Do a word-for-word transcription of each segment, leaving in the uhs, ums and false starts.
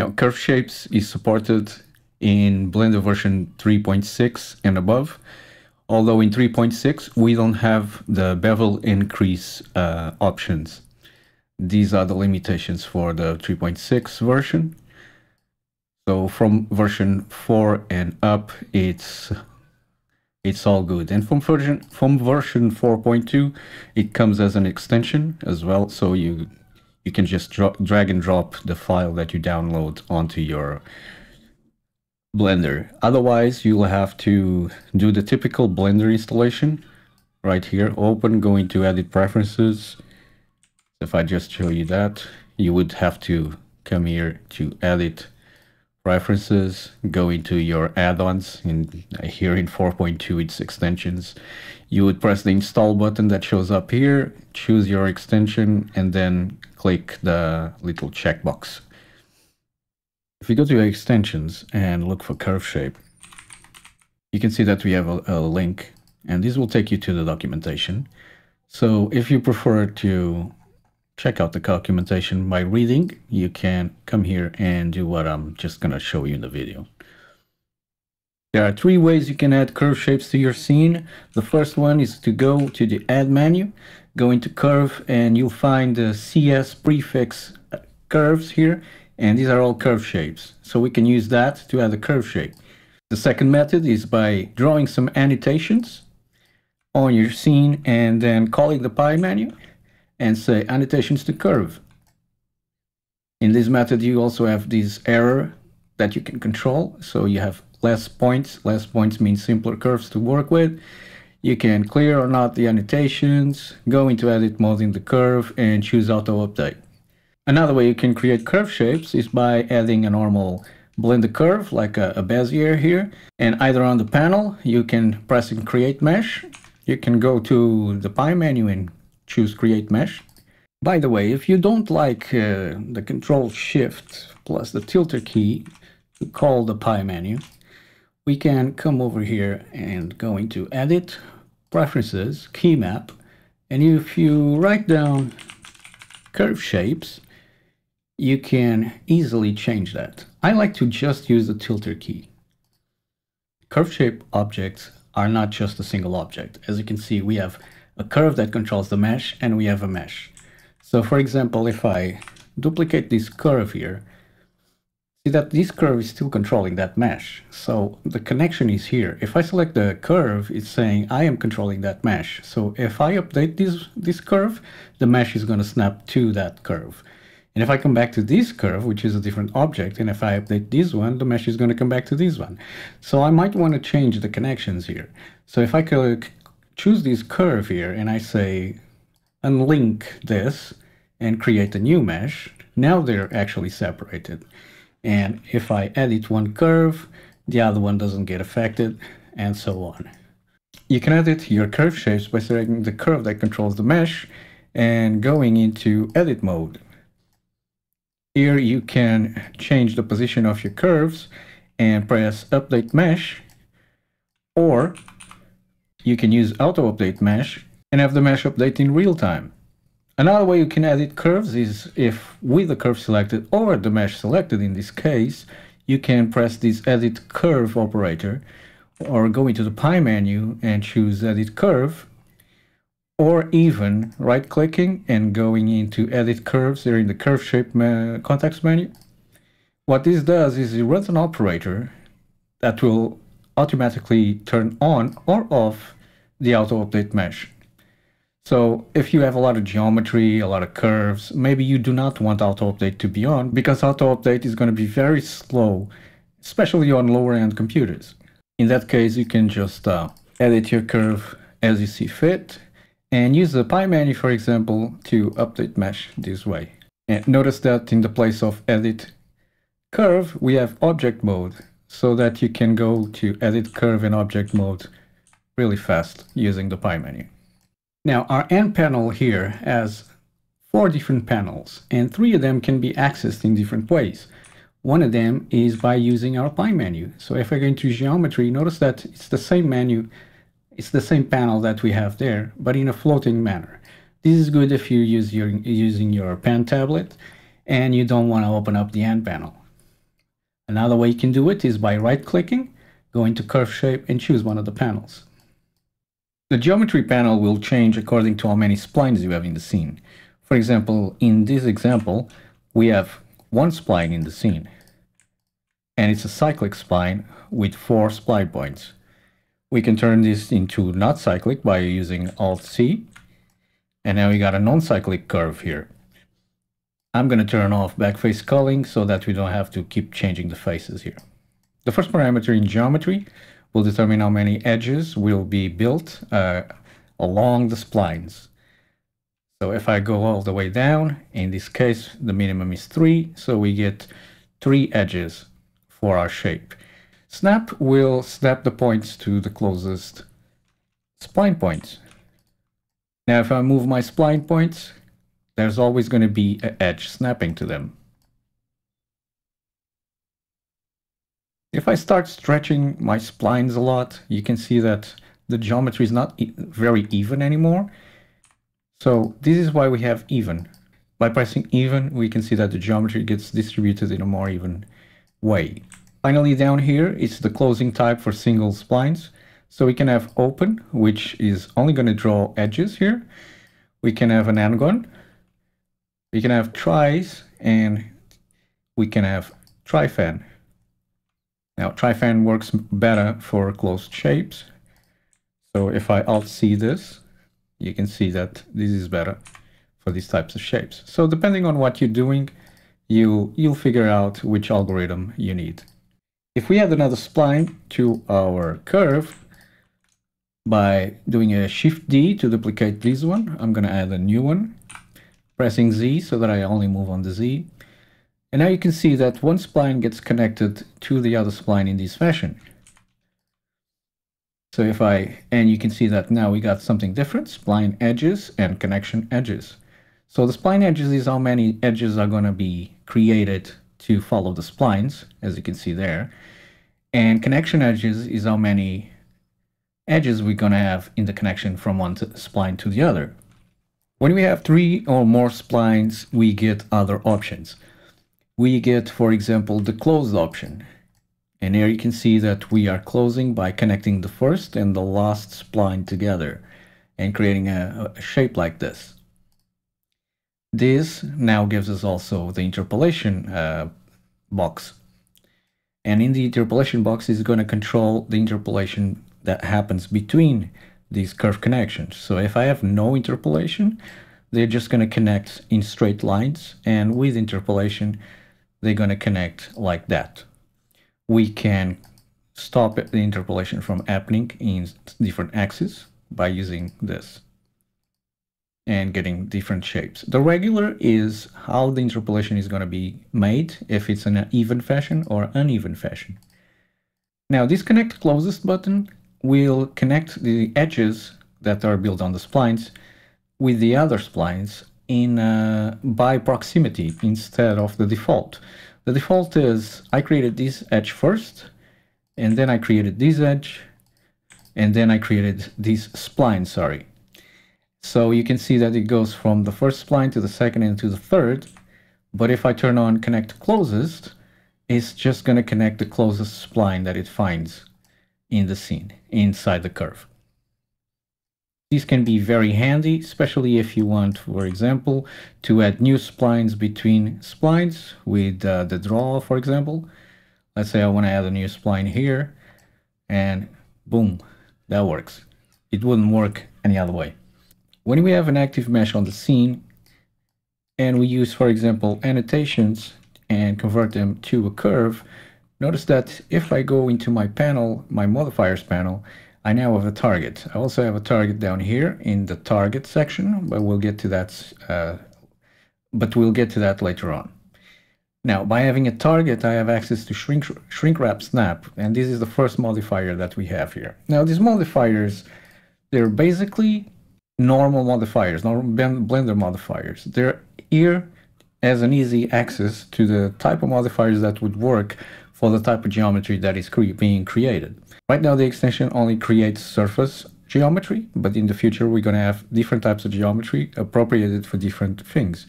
Now, Curve Shapes is supported in Blender version three point six and above, although in three point six we don't have the bevel and crease uh, options. These are the limitations for the three point six version. So from version four and up, it's it's all good. And from version from version four point two, it comes as an extension as well. So you you can just dra drag and drop the file that you download onto your Blender. Otherwise, you'll have to do the typical Blender installation right here. Open, go into Edit Preferences. If I just show you that, you would have to come here to Edit Preferences, go into your add-ons, and here in four point two it's extensions. You would press the install button that shows up here, choose your extension, and then click the little checkbox. If you go to your extensions and look for Curve Shape, you can see that we have a, a link, and this will take you to the documentation. So if you prefer to check out the documentation by reading, you can come here and do what I'm just going to show you in the video. There are three ways you can add curve shapes to your scene. The first one is to go to the Add menu, go into Curve, and you'll find the C S prefix curves here. And these are all curve shapes. So we can use that to add a curve shape. The second method is by drawing some annotations on your scene and then calling the pie menu and say annotations to curve. In this method, you also have this error that you can control. So you have less points. Less points means simpler curves to work with. You can clear or not the annotations, go into edit mode in the curve, and choose auto update. Another way you can create curve shapes is by adding a normal Blender curve, like a, a Bezier here. And either on the panel, you can press and create mesh. You can go to the pie menu and choose create mesh. By the way, if you don't like uh, the control shift plus the tilter key to call the pie menu, we can come over here and go into edit, preferences, key map. And if you write down curve shapes, you can easily change that. I like to just use the tilter key. Curve shape objects are not just a single object. As you can see, we have a curve that controls the mesh, and we have a mesh. So for example, if I duplicate this curve here, see that this curve is still controlling that mesh. So the connection is here. If I select the curve, it's saying I am controlling that mesh. So if I update this, this curve, the mesh is going to snap to that curve. And if I come back to this curve, which is a different object, and if I update this one, the mesh is going to come back to this one. So I might want to change the connections here. So if I could choose this curve here and I say unlink this and create a new mesh, now they're actually separated. And if I edit one curve, the other one doesn't get affected, and so on. You can edit your curve shapes by selecting the curve that controls the mesh and going into edit mode. Here you can change the position of your curves and press Update Mesh, or you can use Auto Update Mesh and have the mesh update in real time. Another way you can edit curves is if, with the curve selected or the mesh selected in this case, you can press this Edit Curve operator, or go into the pie menu and choose Edit Curve, or even right-clicking and going into Edit Curves here in the Curve Shape context menu. What this does is it runs an operator that will automatically turn on or off the auto-update mesh. So if you have a lot of geometry, a lot of curves, maybe you do not want auto-update to be on, because auto-update is going to be very slow, especially on lower-end computers. In that case, you can just uh, edit your curve as you see fit, and use the pie menu, for example, to update mesh this way. And notice that in the place of edit curve, we have object mode, so that you can go to edit curve and object mode really fast using the pie menu. Now, our end panel here has four different panels, and three of them can be accessed in different ways. One of them is by using our pie menu. So if I go into geometry, notice that it's the same menu. It's the same panel that we have there, but in a floating manner. This is good if you use your, using your pen tablet and you don't want to open up the end panel. Another way you can do it is by right-clicking, going to Curve Shape, and choose one of the panels. The geometry panel will change according to how many splines you have in the scene. For example, in this example, we have one spline in the scene, and it's a cyclic spline with four spline points. We can turn this into not cyclic by using Alt-C, and now we got a non-cyclic curve here. I'm going to turn off backface culling so that we don't have to keep changing the faces here. The first parameter in geometry will determine how many edges will be built uh, along the splines. So if I go all the way down, in this case the minimum is three, so we get three edges for our shape. Snap will snap the points to the closest spline points. Now if I move my spline points, there's always going to be an edge snapping to them. If I start stretching my splines a lot, you can see that the geometry is not e- very even anymore. So this is why we have even. By pressing even, we can see that the geometry gets distributed in a more even way. Finally, down here, it's the closing type for single splines. So we can have open, which is only going to draw edges here. We can have an anagon. We can have tries, and we can have trifan. Now, trifan works better for closed shapes. So if I Alt-C this, you can see that this is better for these types of shapes. So depending on what you're doing, you, you'll figure out which algorithm you need. If we add another spline to our curve by doing a Shift-D to duplicate this one, I'm going to add a new one, pressing Z so that I only move on the Z. And now you can see that one spline gets connected to the other spline in this fashion. So if I, and you can see that now we got something different, spline edges and connection edges. So the spline edges is how many edges are going to be created to follow the splines, as you can see there. And connection edges is how many edges we're going to have in the connection from one to spline to the other. When we have three or more splines, we get other options. We get, for example, the closed option. And here you can see that we are closing by connecting the first and the last spline together and creating a, a shape like this. This now gives us also the interpolation uh, box. And in the interpolation box is going to control the interpolation that happens between these curve connections. So if I have no interpolation, they're just going to connect in straight lines, and with interpolation, they're going to connect like that. We can stop the interpolation from happening in different axes by using this and getting different shapes. The regular is how the interpolation is going to be made, if it's in an even fashion or uneven fashion. Now, this connect closest button will connect the edges that are built on the splines with the other splines in uh, by proximity instead of the default. The default is I created this edge first, and then I created this edge, and then I created this spline, sorry. So you can see that it goes from the first spline to the second and to the third, but if I turn on connect closest, it's just going to connect the closest spline that it finds in the scene, inside the curve. These can be very handy, especially if you want, for example, to add new splines between splines with uh, the draw, for example. Let's say I want to add a new spline here, and boom, that works. It wouldn't work any other way. When we have an active mesh on the scene, and we use, for example, annotations and convert them to a curve, notice that if I go into my panel, my modifiers panel, I now have a target. I also have a target down here in the target section, but we'll get to that. Uh, but we'll get to that later on. Now, by having a target, I have access to shrink shrink wrap snap, and this is the first modifier that we have here. Now, these modifiers, they're basically normal modifiers, normal Blender modifiers. They're here as an easy access to the type of modifiers that would work for the type of geometry that is cre being created. Right now the extension only creates surface geometry, but in the future we're going to have different types of geometry appropriated for different things.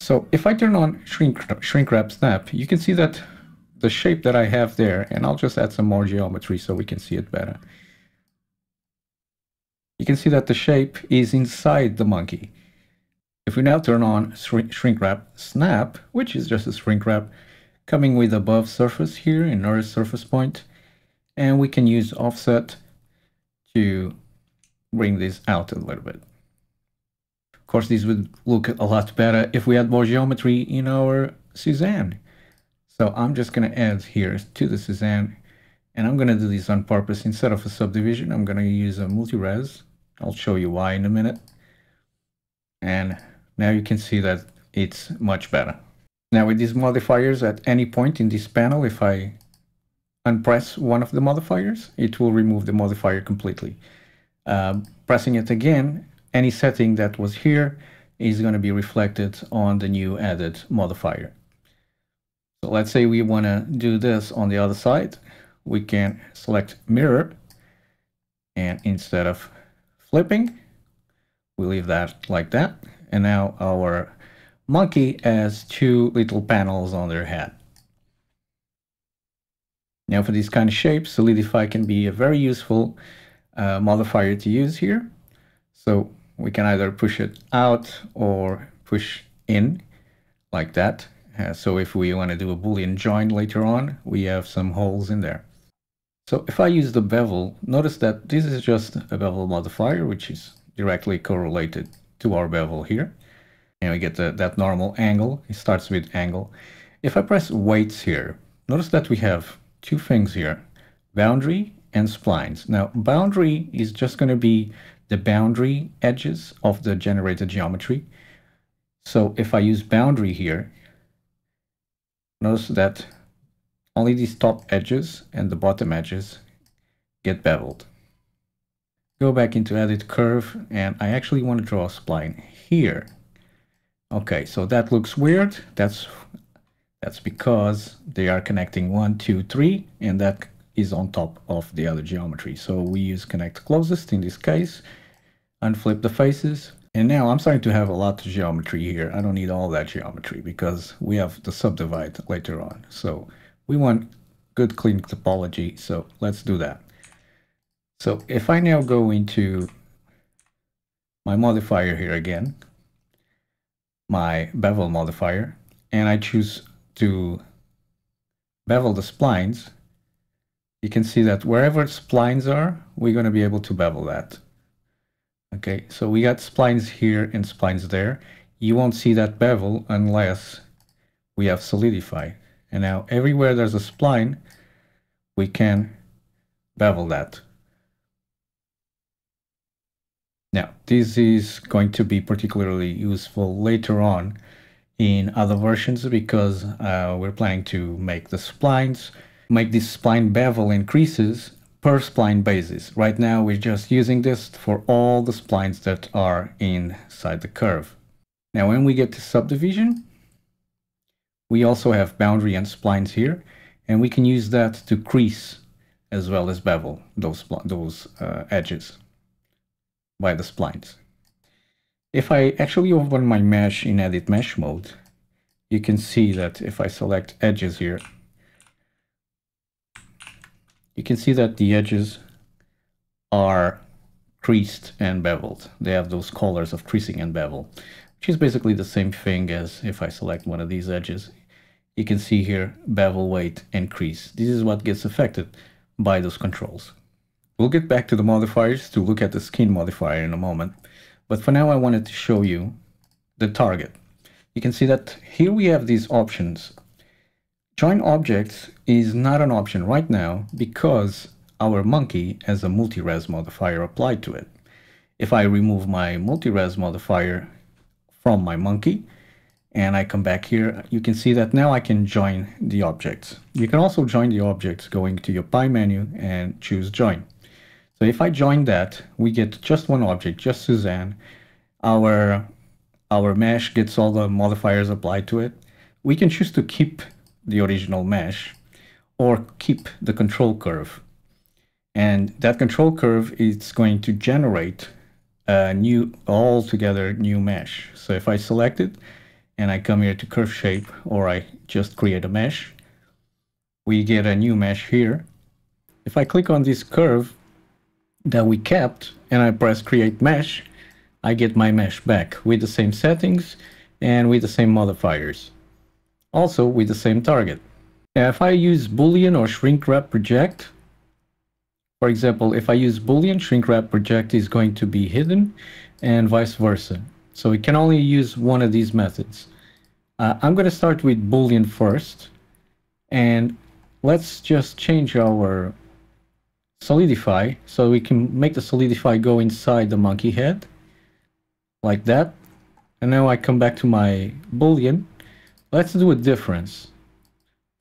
So if I turn on shrink, shrink wrap snap, you can see that the shape that I have there, and I'll just add some more geometry so we can see it better. You can see that the shape is inside the monkey. If we now turn on Shrink Wrap Snap, which is just a shrink wrap, coming with above surface here in Earth surface point, and we can use offset to bring this out a little bit. Of course, these would look a lot better if we had more geometry in our Suzanne. So I'm just going to add here to the Suzanne, and I'm going to do this on purpose. Instead of a subdivision, I'm going to use a multi-res. I'll show you why in a minute. And now you can see that it's much better. Now with these modifiers, at any point in this panel, if I unpress one of the modifiers, it will remove the modifier completely. Uh, pressing it again, any setting that was here is going to be reflected on the new added modifier. So let's say we want to do this on the other side. We can select mirror, and instead of flipping, we leave that like that. And now our monkey has two little panels on their head. Now for these kind of shapes, solidify can be a very useful uh, modifier to use here. So we can either push it out or push in like that. Uh, so if we want to do a Boolean join later on, we have some holes in there. So if I use the bevel, notice that this is just a bevel modifier, which is directly correlated to our bevel here. And we get the, that normal angle. It starts with angle. If I press weights here, notice that we have two things here, boundary and splines. Now, boundary is just going to be the boundary edges of the generated geometry. So if I use boundary here, notice that only these top edges and the bottom edges get beveled. Go back into edit curve, and I actually want to draw a spline here. Okay, so that looks weird. That's that's because they are connecting one, two, three, and that is on top of the other geometry. So we use connect closest in this case, unflip the faces, and now I'm starting to have a lot of geometry here. I don't need all that geometry because we have the subdivide later on. So we want good clean topology, so let's do that. So if I now go into my modifier here again, my bevel modifier, and I choose to bevel the splines, you can see that wherever splines are, we're going to be able to bevel that. Okay, so we got splines here and splines there. You won't see that bevel unless we have solidify. And now everywhere there's a spline, we can bevel that. Now, this is going to be particularly useful later on in other versions because uh, we're planning to make the splines, make these spline bevel increases per spline basis. Right now, we're just using this for all the splines that are inside the curve. Now, when we get to subdivision, we also have boundary and splines here, and we can use that to crease as well as bevel those, those uh, edges by the splines. If I actually open my mesh in edit mesh mode, you can see that if I select edges here, you can see that the edges are creased and beveled. They have those colors of creasing and bevel, which is basically the same thing as if I select one of these edges. You can see here bevel weight and crease. This is what gets affected by those controls. We'll get back to the modifiers to look at the skin modifier in a moment, but for now I wanted to show you the target. You can see that here we have these options. Join objects is not an option right now because our monkey has a multi-res modifier applied to it. If I remove my multi-res modifier from my monkey and I come back here, you can see that now I can join the objects. You can also join the objects going to your pie menu and choose join. So if I join that, we get just one object, just Suzanne. Our, our mesh gets all the modifiers applied to it. We can choose to keep the original mesh or keep the control curve. And that control curve is going to generate a new, altogether new mesh. So if I select it and I come here to curve shape, or I just create a mesh, we get a new mesh here. If I click on this curve that we kept and I press create mesh, I get my mesh back with the same settings and with the same modifiers. Also with the same target. Now if I use Boolean or shrink wrap project, for example, if I use Boolean, shrink wrap project is going to be hidden and vice versa. So we can only use one of these methods. Uh, I'm going to start with Boolean first, and let's just change our solidify so we can make the solidify go inside the monkey head like that. And now I come back to my Boolean. Let's do a difference.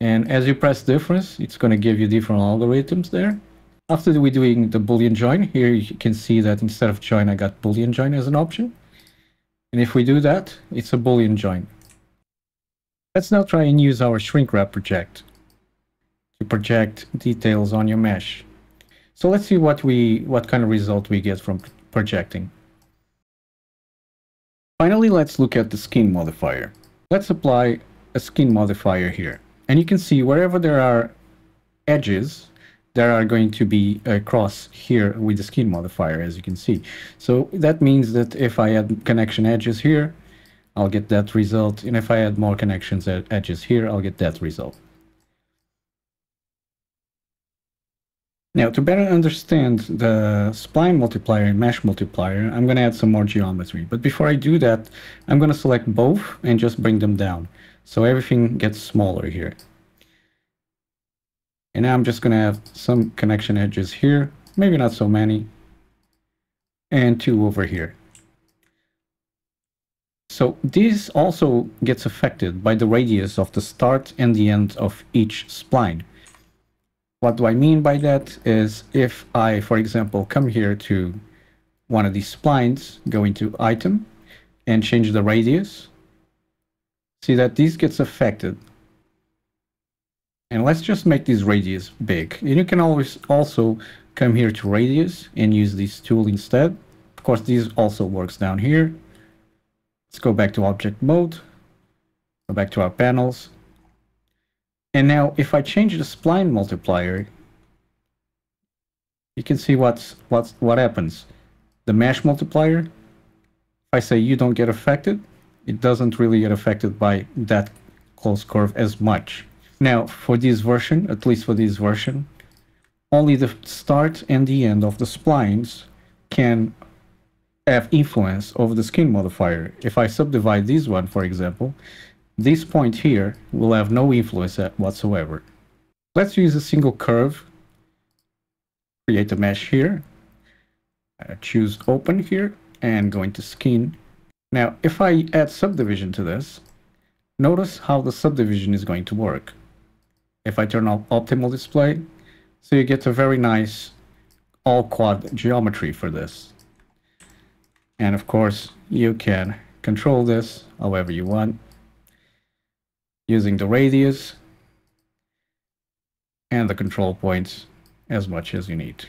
And as you press difference, it's going to give you different algorithms there. After we're doing the Boolean join, here you can see that instead of join, I got Boolean join as an option. And if we do that, it's a Boolean join. Let's now try and use our shrink wrap project to project details on your mesh. So let's see what we what kind of result we get from projecting. Finally, let's look at the skin modifier. Let's apply a skin modifier here. And you can see wherever there are edges, there are going to be a cross here with the skin modifier, as you can see. So that means that if I add connection edges here, I'll get that result. And if I add more connections at edges here, I'll get that result. Now, to better understand the spline multiplier and mesh multiplier, I'm going to add some more geometry. But before I do that, I'm going to select both and just bring them down. So everything gets smaller here. And now I'm just going to have some connection edges here, maybe not so many, and two over here. So this also gets affected by the radius of the start and the end of each spline. What do I mean by that is if I, for example, come here to one of these splines, go into item and change the radius, see that this gets affected. And let's just make this radius big. And you can always also come here to radius and use this tool instead. Of course, this also works down here. Let's go back to object mode, go back to our panels. And now if I change the spline multiplier, you can see what's, what's, what happens. The mesh multiplier, if I say you don't get affected, it doesn't really get affected by that close curve as much. Now for this version, at least for this version, only the start and the end of the splines can have influence over the skin modifier. If I subdivide this one, for example, this point here will have no influence whatsoever. Let's use a single curve. Create a mesh here. Uh, choose open here and go into skin. Now, if I add subdivision to this, notice how the subdivision is going to work. If I turn off optimal display, so you get a very nice all quad geometry for this. And of course, you can control this however you want, using the radius and the control points as much as you need.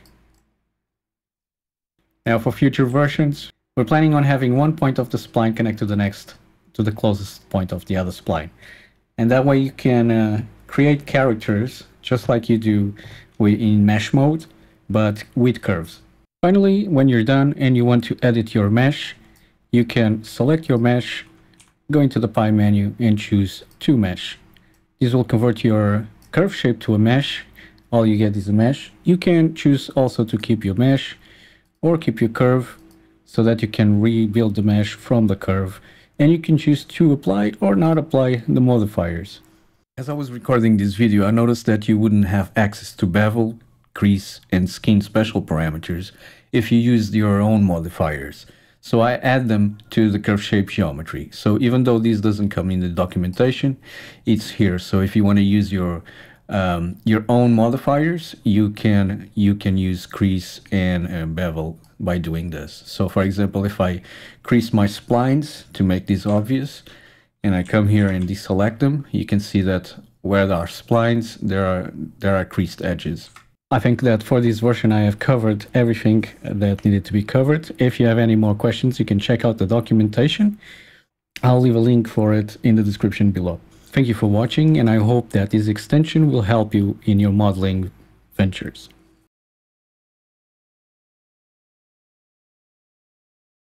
Now for future versions, we're planning on having one point of the spline connect to the next, to the closest point of the other spline. And that way you can uh, create characters just like you do in mesh mode, but with curves. Finally, when you're done and you want to edit your mesh, you can select your mesh, go into the pie menu and choose to mesh. This will convert your curve shape to a mesh. All you get is a mesh. You can choose also to keep your mesh or keep your curve so that you can rebuild the mesh from the curve. And you can choose to apply or not apply the modifiers. As I was recording this video, I noticed that you wouldn't have access to bevel, crease and skin special parameters if you used your own modifiers. So I add them to the curve shape geometry. So even though this doesn't come in the documentation, it's here. So if you want to use your um, your own modifiers, you can you can use crease and uh, bevel by doing this. So for example, if I crease my splines to make this obvious, and I come here and deselect them, you can see that where there are splines, there are there are creased edges. I think that for this version I have covered everything that needed to be covered. If you have any more questions, you can check out the documentation. I'll leave a link for it in the description below. Thank you for watching, and I hope that this extension will help you in your modeling ventures.